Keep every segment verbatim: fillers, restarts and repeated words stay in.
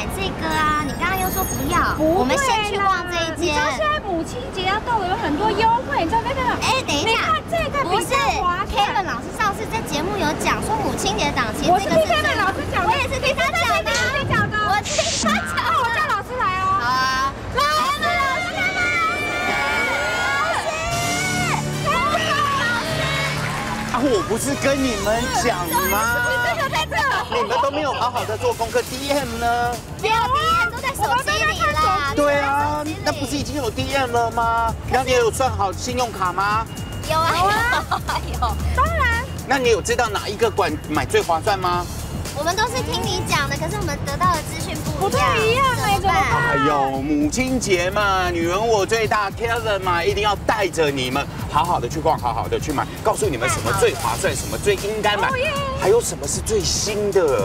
买这个啊？你刚刚又说不要。不会啦，我们先去逛这一间。你知道现在母亲节要到了，有很多优惠，你知道那个？哎，等一下，这个不是 Kevin 老师上次在节目有讲说母亲节档期，这个是 Kevin 老师讲的，我也是听他讲的，我听他讲的，我叫老师来哦。好啊，来。 我不是跟你们讲吗？你们都没有好好的做功课 ，D M 呢？没有 D M 都在手机里啦。对啊，那不是已经有 D M 了吗？那你有算好信用卡吗？有啊有啊，当然。那你有知道哪一个馆买最划算吗？我们都是听你讲的，可是我们得到的资讯不太一样，怎么办？哎呦，母亲节嘛，女人我最大 ，Kevin 嘛，一定要带着你们。 好好的去逛，好好的去买，告诉你们什么最划算，什么最应该买，还有什么是最新的。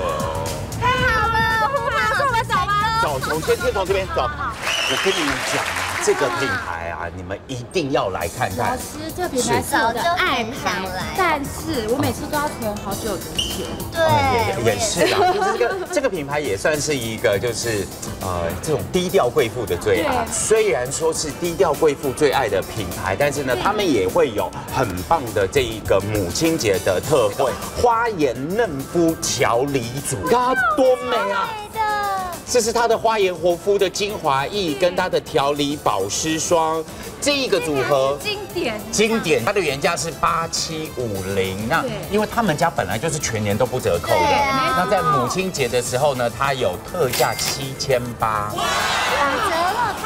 太好了，护马送我走吧。走，从先先从这边走。我跟你们讲，这个品牌啊，你们一定要来看看。老师，这品牌是我的爱牌，但是我每次都要囤好久才有。对，也是啊，就是这个这个品牌也算是一个，就是呃这种低调贵妇的最爱。虽然说是低调贵妇最爱的品牌，但是呢，他们。 也会有很棒的这一个母亲节的特惠，花盐嫩肤调理组，它多美啊！这是它的花盐活肤的精华液，跟它的调理保湿霜，这一个组合经典经典，它的原价是八七五零，那因为他们家本来就是全年都不折扣的，那在母亲节的时候呢，它有特价七千八。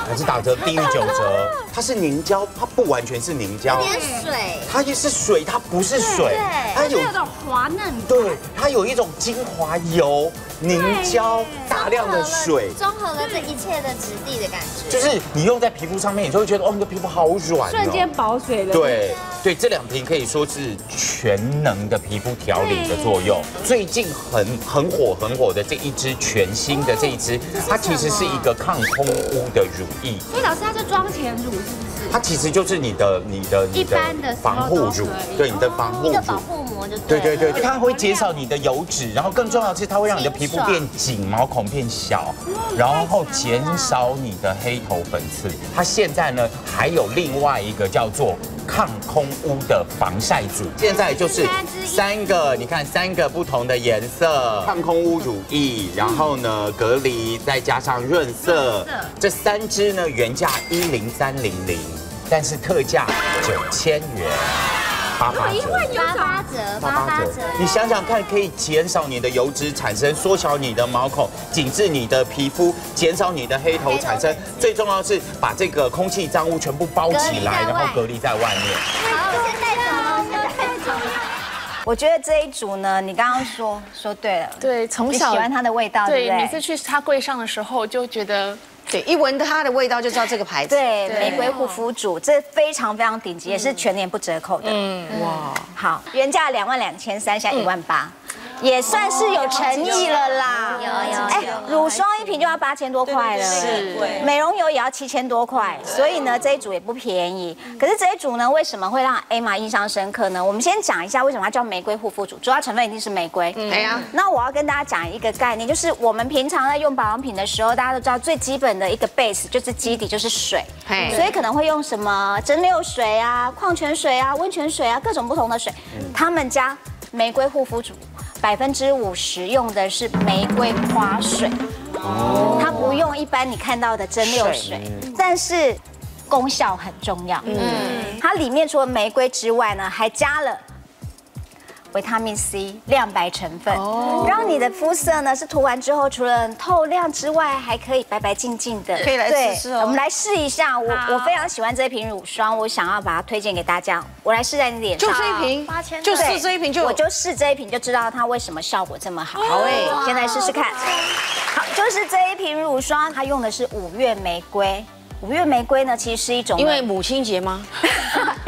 还是打折低于九折，它是凝胶，它不完全是凝胶，有点水，它也是水，它不是水，它有那种滑嫩，对，它有一种精华油、凝胶、大量的水，综合了这一切的质地的感觉，就是你用在皮肤上面，你就会觉得哦，你的皮肤好软，瞬间保水了。对对，这两瓶可以说是全能的皮肤调理的作用。最近很很火很火的这一支全新的这一支，它其实是一个抗空污的乳。 所以老师，它是妆前乳是不是？它其实就是你的、你的、你的防护乳，对，你的防护乳，保护膜就对。对对对，它会减少你的油脂，然后更重要的是，它会让你的皮肤变紧，毛孔变小，然后减少你的黑头粉刺。它现在呢，还有另外一个叫做抗空污的防晒组，现在就是三个，你看三个不同的颜色，抗空污乳液，然后呢隔离，再加上润色，这三支。 是呢，原价一零三零零，但是特价九千元，八八折，八八折，八八折。你想想看，可以减少你的油脂产生，缩小你的毛孔，紧致你的皮肤，减少你的黑头产生。最重要的是把这个空气脏污全部包起来，然后隔离在外面。好，现在走了，现在走了。我觉得这一组呢，你刚刚说说对了，对，从小喜欢它的味道，对，每次去它柜上的时候就觉得。 对，一闻它的味道就知道这个牌子。对，玫瑰护肤组，这非常非常顶级，也是全年不折扣的。嗯，哇，好，原价两万两千三，现在一万八，也算是有诚意了啦。有有。哎，乳霜一瓶就要八千多块了，是，美容油也要七千多块，所以呢，这一组也不便宜。可是这一组呢，为什么会让 Emma 印象深刻呢？我们先讲一下为什么它叫玫瑰护肤组，主要成分一定是玫瑰。哎呀，那我要跟大家讲一个概念，就是我们平常在用保养品的时候，大家都知道最基本。 的一个 base 就是基底就是水，所以可能会用什么蒸馏水啊、矿泉水啊、温泉水啊，各种不同的水。他们家玫瑰护肤组百分之五十用的是玫瑰花水，它不用一般你看到的蒸馏水，但是功效很重要。嗯，它里面除了玫瑰之外呢，还加了。 维他命 C 亮白成分，让你的肤色呢是涂完之后，除了透亮之外，还可以白白净净的。可以来试试哦。我们来试一下，我我非常喜欢这一瓶乳霜，我想要把它推荐给大家。我来试在你脸上，就这一瓶，八千，就试这一瓶就，我就试这一瓶就知道它为什么效果这么好。好诶，先来试试看。好，就是这一瓶乳霜，它用的是五月玫瑰。 五月玫瑰呢，其实是一种因为母亲节吗？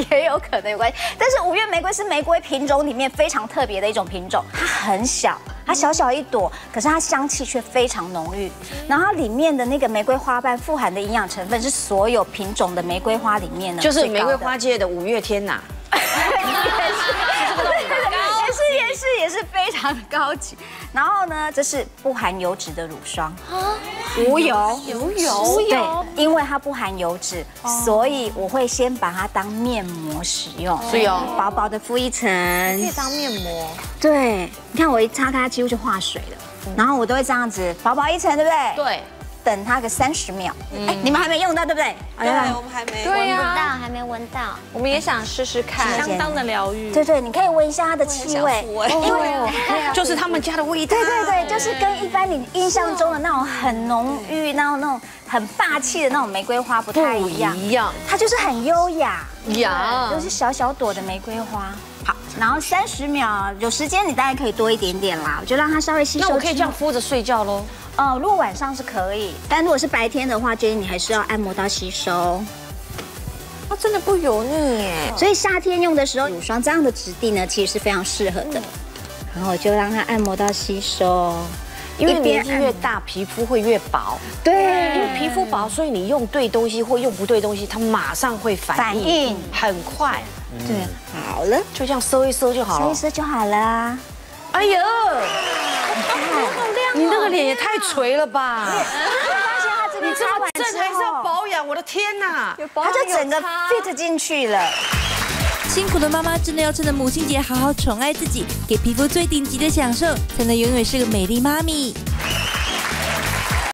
也有可能有关系。但是五月玫瑰是玫瑰品种里面非常特别的一种品种，它很小，它小小一朵，可是它香气却非常浓郁。然后它里面的那个玫瑰花瓣富含的营养成分是所有品种的玫瑰花里面呢，就是玫瑰花界的五月天呐。也是也是也是非常高级。然后呢，这是不含油脂的乳霜。无油，无油，对，因为它不含油脂，所以我会先把它当面膜使用，所以哦，薄薄的敷一层，可以当面膜。对，你看我一擦它几乎就化水了，然后我都会这样子薄薄一层，对不对？对。 等它个三十秒，哎，你们还没用到对不对？对，我们还没闻不到，还没闻到。我们也想试试看，相当的疗愈。对对，你可以闻一下它的气味，因为就是他们家的味道。对对对，就是跟一般你印象中的那种很浓郁、那种那种很霸气的那种玫瑰花不太一样，一样，它就是很优雅，雅，就是小小朵的玫瑰花。好，然后三十秒，有时间你当然可以多一点点啦，我就让它稍微吸收。那我可以这样敷着睡觉喽。 哦，如果晚上是可以，但如果是白天的话，建议你还是要按摩到吸收。它真的不油腻耶，所以夏天用的时候，乳霜这样的质地呢，其实是非常适合的。然后就让它按摩到吸收，因为年纪越大，皮肤会越薄。对，因为皮肤薄，所以你用对东西或用不对东西，它马上会反应，很快。对，好了，就这样收一收就好了，收一收就好了。哎呦！ 你那个脸也太垂了吧！你这么正还是要保养，我的天哪！它就整个 fit 进去了。辛苦的妈妈真的要趁着母亲节好好宠爱自己，给皮肤最顶级的享受，才能永远是个美丽妈咪。